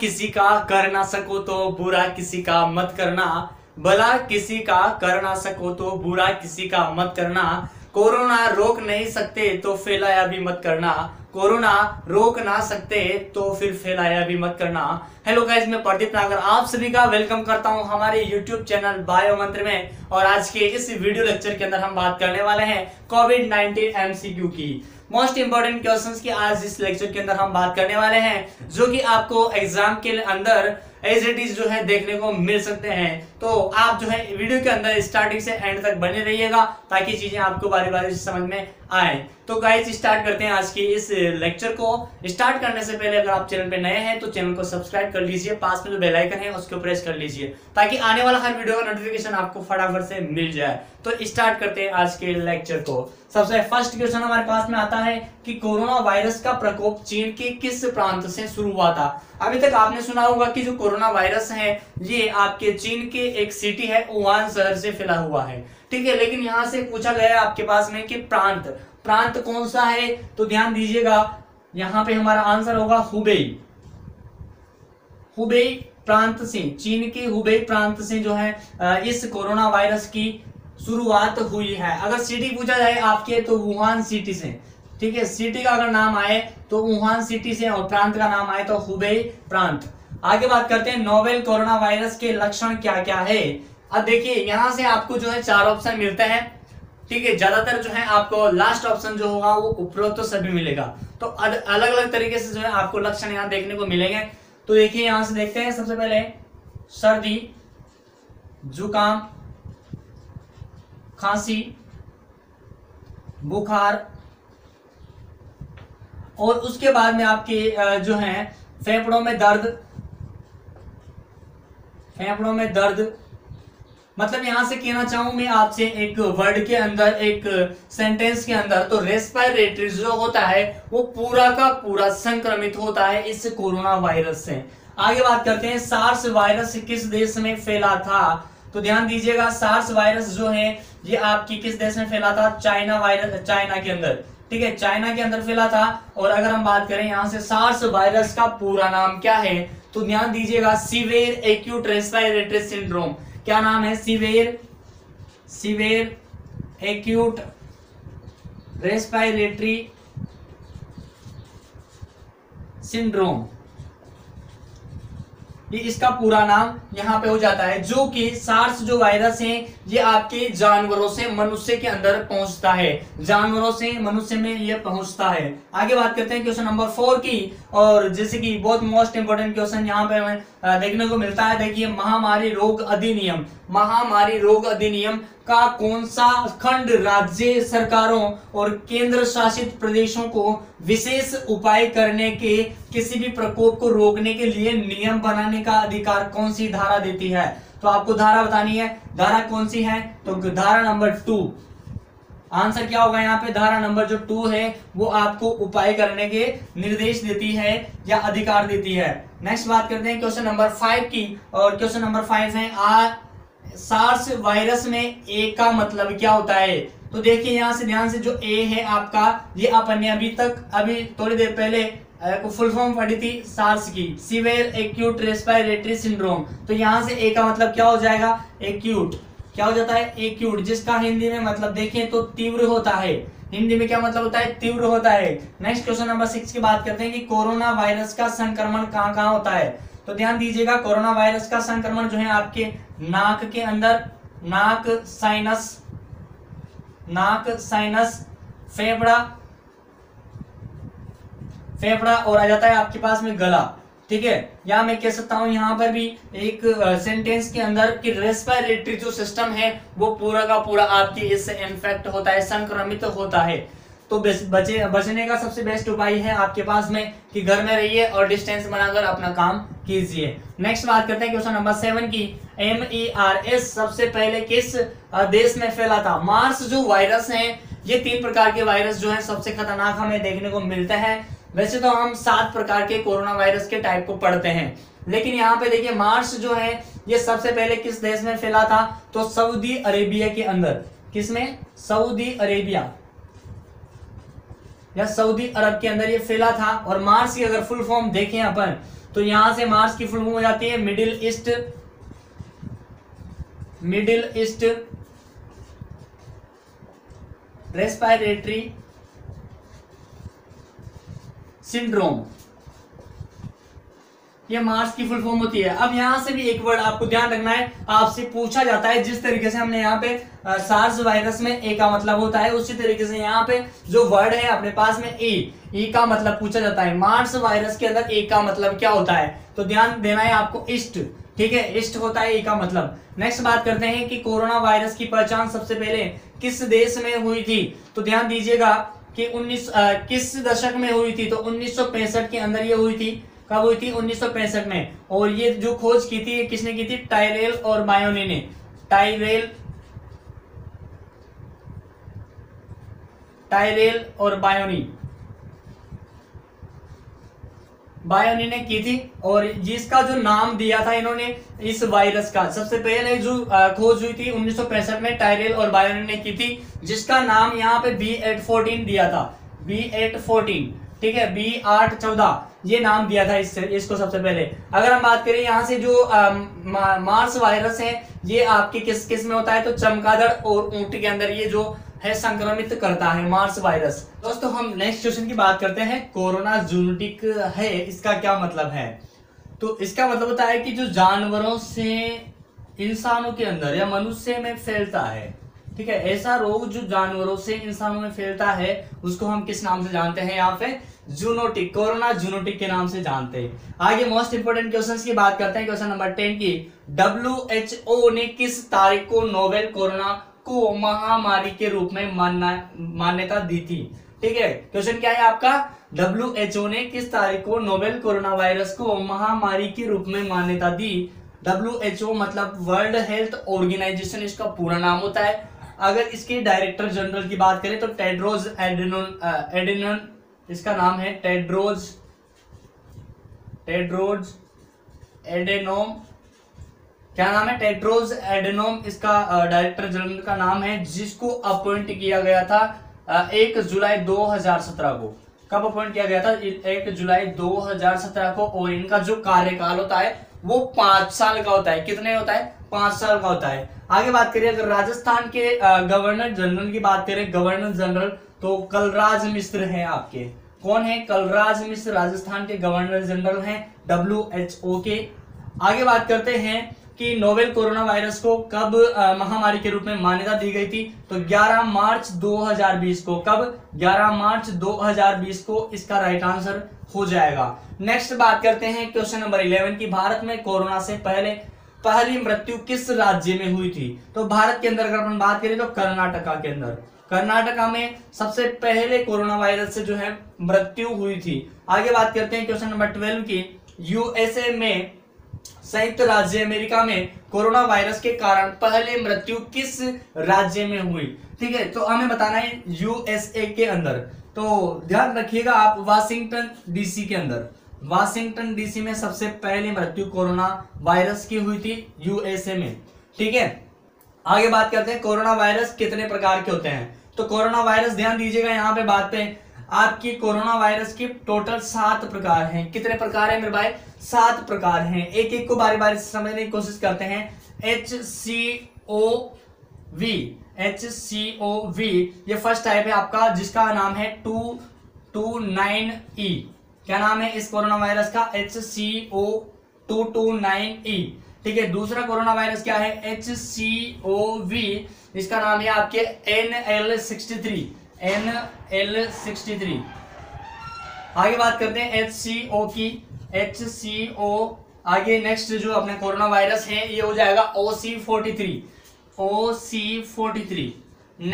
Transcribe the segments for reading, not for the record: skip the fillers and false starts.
किसी का कर ना सको तो बुरा किसी का मत करना, भला किसी का कर ना सको तो बुरा किसी का मत करना। कोरोना रोक नहीं सकते तो फैलाया भी मत करना, कोरोना रोक ना सकते तो फिर फैलाया भी मत करना। हेलो गाइस, मैं प्रदीप नागर आप सभी का वेलकम करता हूं हमारे यूट्यूब चैनल बायो मंत्र में। और आज के इस वीडियो लेक्चर के अंदर हम बात करने वाले हैं कोविड-19 एमसीक्यू की, मोस्ट इंपोर्टेंट क्वेश्चंस की। आज इस लेक्चर के अंदर हम बात करने वाले हैं जो कि आपको एग्जाम के अंदर एज इट इज जो है देखने को मिल सकते हैं। तो आप जो है वीडियो के अंदर स्टार्टिंग से एंड तक बने रहिएगा ताकि चीजें आपको बारी बारी से समझ में आए। तो गाइस स्टार्ट करते हैं आज की इस लेक्चर को। स्टार्ट करने से पहले अगर आप चैनल पे नए हैं तो चैनल को सब्सक्राइब कर लीजिए, पास में जो बेल आइकन है उसको प्रेस कर लीजिए ताकि आने वाला हर वीडियो का नोटिफिकेशन आपको फटाफट से मिल जाए। तो स्टार्ट करते हैं आज के लेक्चर को। सबसे फर्स्ट क्वेश्चन हमारे पास में आता है कि कोरोना वायरस का प्रकोप चीन के किस प्रांत से शुरू हुआ था। अभी तक आपने सुना होगा कि जो कोरोना वायरस है ये आपके चीन के एक सिटी है वुहान शहर से फैला हुआ है, ठीक है। लेकिन यहाँ से पूछा गया है आपके पास में कि प्रांत कौन सा है, तो ध्यान दीजिएगा यहाँ पे हमारा आंसर होगा हुबेई प्रांत से, चीन के हुबेई प्रांत से जो है इस कोरोना वायरस की शुरुआत हुई है। अगर सिटी पूछा जाए आपके तो वुहान सिटी से, ठीक है। सिटी का अगर नाम आए तो वुहान सिटी से और प्रांत का नाम आए तो हुबेई प्रांत। आगे बात करते हैं नोवेल कोरोना वायरस के लक्षण क्या क्या है। अब देखिए यहाँ से आपको जो है चार ऑप्शन मिलते हैं, ठीक है। ज्यादातर जो है आपको लास्ट ऑप्शन जो होगा वो उपरोक्त तो सभी मिलेगा। तो अलग अलग तरीके से जो है आपको लक्षण यहाँ देखने को मिलेंगे। तो देखिए यहाँ से देखते हैं, सबसे पहले सर्दी, जुकाम, खांसी, बुखार और उसके बाद में आपके जो है फेफड़ों में दर्द। मतलब यहां से कहना चाहूं मैं आपसे एक वर्ड के अंदर, एक सेंटेंस के अंदर, तो रेस्पिरेटरी जो होता है वो पूरा का पूरा संक्रमित होता है इस कोरोना वायरस से। आगे बात करते हैं सार्स वायरस किस देश में फैला था। तो ध्यान दीजिएगा सार्स वायरस जो है ये आपकी किस देश में फैला था, चाइना के अंदर, ठीक है। चाइना के अंदर फैला था। और अगर हम बात करें यहाँ से सार्स वायरस का पूरा नाम क्या है, तो ध्यान दीजिएगा सीवियर एक्यूट रेस्पिरेटरी सिंड्रोम। क्या नाम है? सीवियर एक्यूट रेस्पिरेटरी सिंड्रोम, ये इसका पूरा नाम यहाँ पे हो जाता है। जो कि सार्स जो वायरस है ये आपके जानवरों से मनुष्य के अंदर पहुंचता है, जानवरों से मनुष्य में ये पहुंचता है। आगे बात करते हैं क्वेश्चन नंबर 4 की, और जैसे कि बहुत मोस्ट इंपोर्टेंट क्वेश्चन यहाँ पे हमें देखने को मिलता है। देखिए महामारी रोग अधिनियम का कौन सा खंड राज्य सरकारों और केंद्र शासित प्रदेशों को विशेष उपाय करने के, किसी भी प्रकोप को रोकने के लिए नियम बनाने का अधिकार कौन सी धारा देती है? तो आपको धारा बतानी है, धारा कौन सी है, तो धारा नंबर 2। आंसर क्या होगा यहाँ पे? धारा नंबर जो 2 है वो आपको उपाय करने के निर्देश देती है या अधिकार देती है। नेक्स्ट बात करते हैं क्वेश्चन नंबर 5 की, और क्वेश्चन नंबर 5 है सार्स वायरस में ए का मतलब क्या होता है। तो देखिए यहाँ से ध्यान से, जो ए है आपका ये आपने अभी थोड़ी देर पहले फुल फॉर्म पढ़ी थी सार्स की, सीवियर एक्यूट रेस्पिरेटरी सिंड्रोम। तो यहाँ से ए का मतलब क्या हो जाएगा? एक्यूट। क्या हो जाता है? एक्यूट, जिसका हिंदी में मतलब देखें तो तीव्र होता है। हिंदी में क्या मतलब होता है? तीव्र होता है। नेक्स्ट क्वेश्चन नंबर 6 की बात करते हैं कि कोरोना वायरस का संक्रमण कहाँ कहाँ होता है। तो ध्यान दीजिएगा कोरोना वायरस का संक्रमण जो है आपके नाक के अंदर, नाक साइनस, फेफड़ा और आ जाता है आपके पास में गला, ठीक है। या मैं कह सकता हूं यहाँ पर भी एक सेंटेंस के अंदर कि रेस्पिरेटरी जो सिस्टम है वो पूरा का पूरा आपके इससे इन्फेक्ट होता है, संक्रमित होता है। तो बचने का सबसे बेस्ट उपाय है आपके पास में कि घर में रहिए और डिस्टेंस बनाकर अपना काम कीजिए। नेक्स्ट बात करते हैं क्वेश्चन नंबर 7 की, MERS सबसे पहले किस देश में फैला था। मार्स जो वायरस है ये 3 प्रकार के वायरस जो है सबसे खतरनाक हमें देखने को मिलते हैं। वैसे तो हम 7 प्रकार के कोरोना वायरस के टाइप को पढ़ते हैं, लेकिन यहाँ पे देखिए मार्स जो है ये सबसे पहले किस देश में फैला था, तो सऊदी अरेबिया के अंदर। किसमें? सऊदी अरेबिया या सऊदी अरब के अंदर ये फैला था। और मार्स की अगर फुल फॉर्म देखें अपन तो यहां से मार्स की फुल फॉर्म हो जाती है मिडिल ईस्ट रेस्पिरेटरी सिंड्रोम, ये मार्स की फुल फॉर्म होती है। अब यहां से भी एक वर्ड आपको ध्यान रखना है, आपसे पूछा जाता है जिस तरीके से हमने यहाँ पे सार्स वायरस में ए का मतलब होता है, उसी तरीके से यहाँ पे जो वर्ड है अपने पास में ई का मतलब पूछा जाता है। मार्स वायरस के अंदर ए का मतलब क्या होता है, तो ध्यान देना है आपको ईस्ट, ठीक है, ईस्ट होता है ए का मतलब। नेक्स्ट बात करते हैं कि कोरोना वायरस की पहचान सबसे पहले किस देश में हुई थी, तो ध्यान दीजिएगा कि किस दशक में हुई थी, तो 1965 के अंदर ये हुई थी। कब हुई थी? 1965 में। और ये जो खोज की थी ये किसने की थी? टायरेल और बायोनी ने। टायरेल और बायोनी ने की थी, और जिसका जो नाम दिया था इन्होंने इस वायरस का, सबसे पहले जो खोज हुई थी 1965 में टायरेल और बायोनी ने की थी, जिसका नाम यहाँ पे B814 दिया था। B814, ठीक है, B814 ये नाम दिया था इसको सबसे पहले। अगर हम बात करें यहाँ से जो मार्स वायरस है ये आपके किस किस में होता है, तो चमगादड़ और ऊंट के अंदर ये जो है संक्रमित करता है मार्स वायरस। दोस्तों हम नेक्स्ट क्वेश्चन की बात करते हैं, कोरोना जूनेटिक है, इसका क्या मतलब है? तो इसका मतलब होता है कि जो जानवरों से इंसानों के अंदर या मनुष्य में फैलता है, ठीक है, ऐसा रोग जो जानवरों से इंसानों में फैलता है उसको हम किस नाम से जानते हैं? यहाँ पे जूनोटिक, कोरोना जूनोटिक के नाम से जानते हैं। आगे मोस्ट इंपोर्टेंट क्वेश्चंस की बात करते हैं, क्वेश्चन नंबर 10 की, WHO ने किस तारीख को नोवेल कोरोना को महामारी के रूप में मान्यता दी थी? ठीक है, क्वेश्चन क्या है आपका? WHO ने किस तारीख को नोवेल कोरोना वायरस को महामारी के रूप में मान्यता दी? WHO मतलब वर्ल्ड हेल्थ ऑर्गेनाइजेशन इसका पूरा नाम होता है। अगर इसके डायरेक्टर जनरल की बात करें तो टेड्रोस एडेनोम इसका नाम है, टेड्रोस एडेनोम, क्या नाम है? टेड्रोस एडेनोम इसका डायरेक्टर जनरल का नाम है, जिसको अपॉइंट किया गया था 1 जुलाई 2017 को। कब अपॉइंट किया गया था? 1 जुलाई 2017 को। और इनका जो कार्यकाल होता है वो 5 साल का होता है। कितने होता है? 5 साल का होता है। आगे बात करिए, अगर राजस्थान के गवर्नर जनरल की बात करें, गवर्नर जनरल तो कलराज मिश्र हैं आपके। कौन है? कलराज मिश्र राजस्थान के गवर्नर जनरल हैं WHO के। आगे बात करते हैं कि नोवेल कोरोना वायरस को कब महामारी के रूप में मान्यता दी गई थी, तो 11 मार्च 2020 को। कब? 11 मार्च 2020 को इसका राइट आंसर हो जाएगा। नेक्स्ट बात करते हैं क्वेश्चन नंबर 11 की, भारत में कोरोना से पहले पहली मृत्यु किस राज्य में हुई थी? तो भारत के अंदर अगर अपन बात करें तो कर्नाटका के अंदर, कर्नाटका में सबसे पहले कोरोना वायरस से जो है मृत्यु हुई थी। आगे बात करते हैं क्वेश्चन नंबर 12 की, USA में, संयुक्त राज्य अमेरिका में कोरोना वायरस के कारण पहले मृत्यु किस राज्य में हुई? ठीक है, तो हमें बताना है USA के अंदर। तो ध्यान रखिएगा आप, वाशिंगटन DC के अंदर, वाशिंगटन DC में सबसे पहले मृत्यु कोरोना वायरस की हुई थी USA में। ठीक है, आगे बात करते हैं कोरोना वायरस कितने प्रकार के होते हैं, तो कोरोना वायरस ध्यान दीजिएगा यहाँ पे बात पे आपकी, कोरोना वायरस के टोटल 7 प्रकार हैं। कितने प्रकार हैं मेरे भाई? 7 प्रकार हैं। एक एक को बारी बारी से समझने की कोशिश करते हैं। HCOV ये फर्स्ट टाइप है आपका, जिसका नाम है 229E। क्या नाम है इस कोरोना वायरस का? HCO229E। ठीक है, दूसरा कोरोना वायरस क्या है? HCOV, इसका नाम है आपके NL63। आगे बात करते हैं HCO की, HCO आगे नेक्स्ट जो अपने कोरोना वायरस है ये हो जाएगा OC43।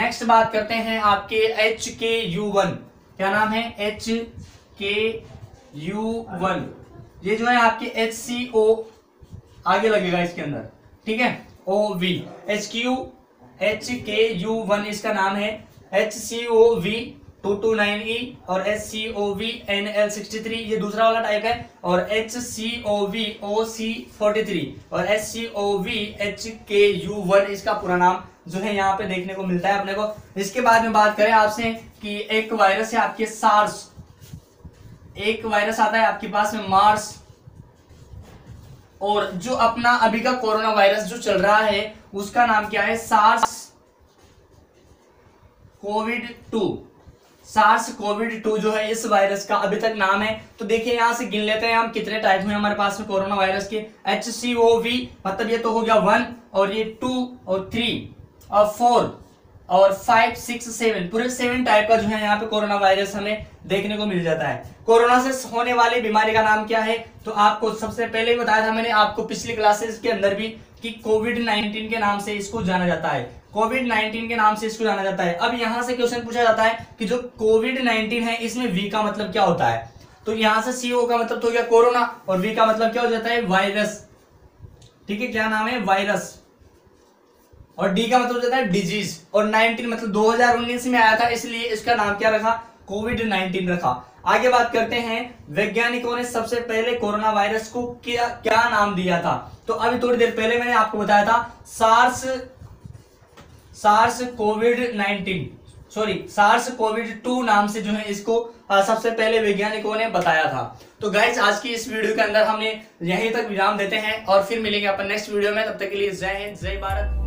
नेक्स्ट बात करते हैं आपके HKU1, क्या नाम है? HKU1, ये जो है आपके HCO आगे लगेगा इसके अंदर। ठीक है, HKU1 इसका नाम है, HCOV229E और HCOV NL63 ये दूसरा वाला टाइप है, और HCOV OC43 और HCOV HKU1 इसका पूरा नाम जो है यहाँ पे देखने को मिलता है अपने को। इसके बाद में बात करें आपसे कि एक वायरस है आपके सार्स, एक वायरस आता है आपके पास में मार्स, और जो अपना अभी का कोरोना वायरस जो चल रहा है उसका नाम क्या है, सार्स कोविड 2 जो है इस वायरस का अभी तक नाम है। तो देखिए यहाँ से गिन लेते हैं हम कितने टाइप में हमारे पास में कोरोना वायरस के। HCOV मतलब ये तो हो गया 1 और ये 2 और 3 और 4 और 5, 6, 7 पूरे 7 टाइप का जो है यहाँ पे कोरोना वायरस हमें देखने को मिल जाता है। कोरोना से होने वाली बीमारी का नाम क्या है, तो आपको सबसे पहले बताया था मैंने आपको पिछली क्लासेस के अंदर भी कि कोविड-19 के नाम से इसको जाना जाता है। कोविड-19 के नाम से इसको जाना जाता है। अब यहाँ से क्वेश्चन पूछा जाता है कि जो कोविड-19 है इसमें वी का मतलब क्या होता है, तो यहाँ से CO का मतलब तो हो गया कोरोना और वी का मतलब क्या हो जाता है, वायरस। ठीक है, क्या नाम है, वायरस। और डी का मतलब हो जाता है डिजीज और 19 मतलब 2019 में आया था इसलिए इसका नाम क्या रखा, कोविड-19 रखा। आगे बात करते हैं, वैज्ञानिकों ने सबसे पहले कोरोना वायरस को क्या नाम दिया था, तो अभी थोड़ी देर पहले मैंने आपको बताया था सार्स कोविड-2 नाम से जो है इसको सबसे पहले वैज्ञानिकों ने बताया था। तो गाइस आज की इस वीडियो के अंदर हमने यहीं तक विराम देते हैं और फिर मिलेंगे अपन नेक्स्ट वीडियो में। तब तक के लिए जय हिंद, जय भारत।